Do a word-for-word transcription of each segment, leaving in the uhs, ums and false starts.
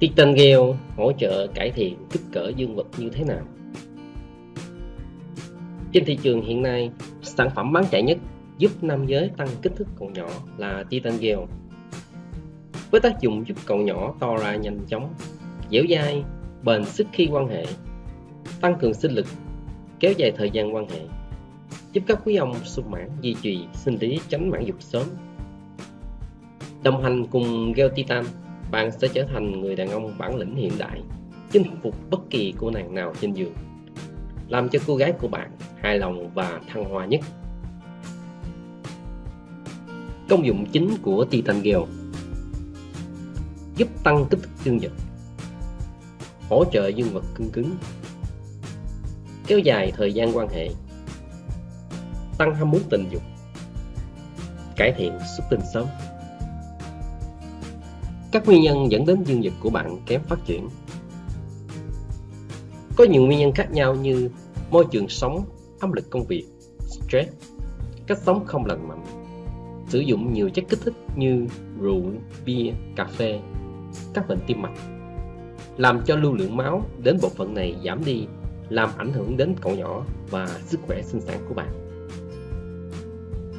Titan Gel hỗ trợ cải thiện kích cỡ dương vật như thế nào? Trên thị trường hiện nay, sản phẩm bán chạy nhất giúp nam giới tăng kích thước cậu nhỏ là Titan Gel, với tác dụng giúp cậu nhỏ to ra nhanh chóng, dẻo dai, bền sức khi quan hệ, tăng cường sinh lực, kéo dài thời gian quan hệ, giúp các quý ông sung mãn duy trì sinh lý, tránh mãn dục sớm. Đồng hành cùng gel Titan, bạn sẽ trở thành người đàn ông bản lĩnh hiện đại, chinh phục bất kỳ cô nàng nào trên giường, làm cho cô gái của bạn hài lòng và thăng hoa nhất. Công dụng chính của Titan Gel: giúp tăng kích thước dương vật, hỗ trợ dương vật cương cứng, kéo dài thời gian quan hệ, tăng ham muốn tình dục, cải thiện xuất tinh sớm. Các nguyên nhân dẫn đến dương vật của bạn kém phát triển. Có nhiều nguyên nhân khác nhau như môi trường sống, áp lực công việc, stress, cách sống không lành mạnh, sử dụng nhiều chất kích thích như rượu, bia, cà phê, các bệnh tim mạch, làm cho lưu lượng máu đến bộ phận này giảm đi, làm ảnh hưởng đến cậu nhỏ và sức khỏe sinh sản của bạn.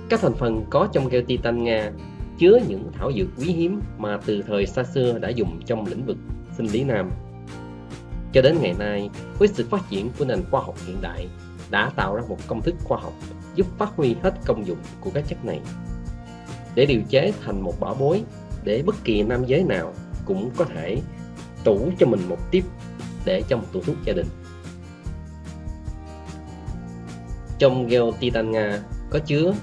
Các thành phần có trong gel Titan Nga chứa những thảo dược quý hiếm mà từ thời xa xưa đã dùng trong lĩnh vực sinh lý nam. Cho đến ngày nay, với sự phát triển của nền khoa học hiện đại đã tạo ra một công thức khoa học giúp phát huy hết công dụng của các chất này, để điều chế thành một bảo bối để bất kỳ nam giới nào cũng có thể tủ cho mình một tiếp để trong tủ thuốc gia đình. Trong gel Titan Nga có chứa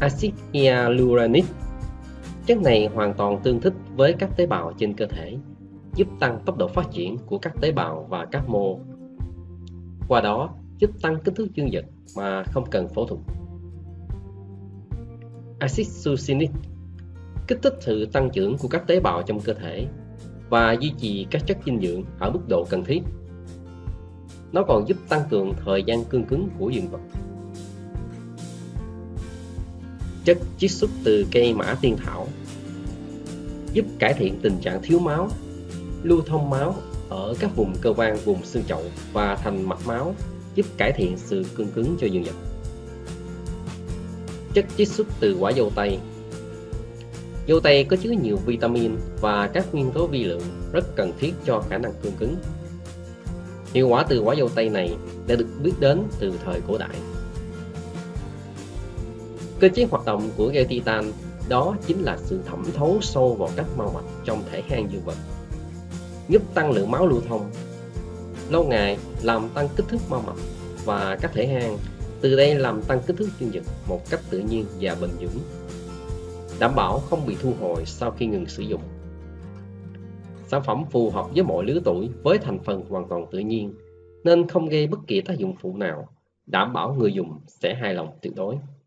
axit hyaluronic. Chất này hoàn toàn tương thích với các tế bào trên cơ thể, giúp tăng tốc độ phát triển của các tế bào và các mô, qua đó giúp tăng kích thước dương vật mà không cần phẫu thuật. Axit succinic kích thích sự tăng trưởng của các tế bào trong cơ thể và duy trì các chất dinh dưỡng ở mức độ cần thiết. Nó còn giúp tăng cường thời gian cương cứng của dương vật. Chất chiết xuất từ cây mã tiên thảo giúp cải thiện tình trạng thiếu máu, lưu thông máu ở các vùng cơ quan, vùng xương chậu và thành mạch máu, giúp cải thiện sự cương cứng cho dương vật. Chất chiết xuất từ quả dâu tây. Dâu tây có chứa nhiều vitamin và các nguyên tố vi lượng rất cần thiết cho khả năng cương cứng. Hiệu quả từ quả dâu tây này đã được biết đến từ thời cổ đại. Cơ chế hoạt động của gel Titan đó chính là sự thẩm thấu sâu vào các mao mạch trong thể hang dương vật, giúp tăng lượng máu lưu thông, lâu ngày làm tăng kích thước mao mạch và các thể hang, từ đây làm tăng kích thước dương vật một cách tự nhiên và bền vững, đảm bảo không bị thu hồi sau khi ngừng sử dụng. Sản phẩm phù hợp với mọi lứa tuổi với thành phần hoàn toàn tự nhiên nên không gây bất kỳ tác dụng phụ nào, đảm bảo người dùng sẽ hài lòng tuyệt đối.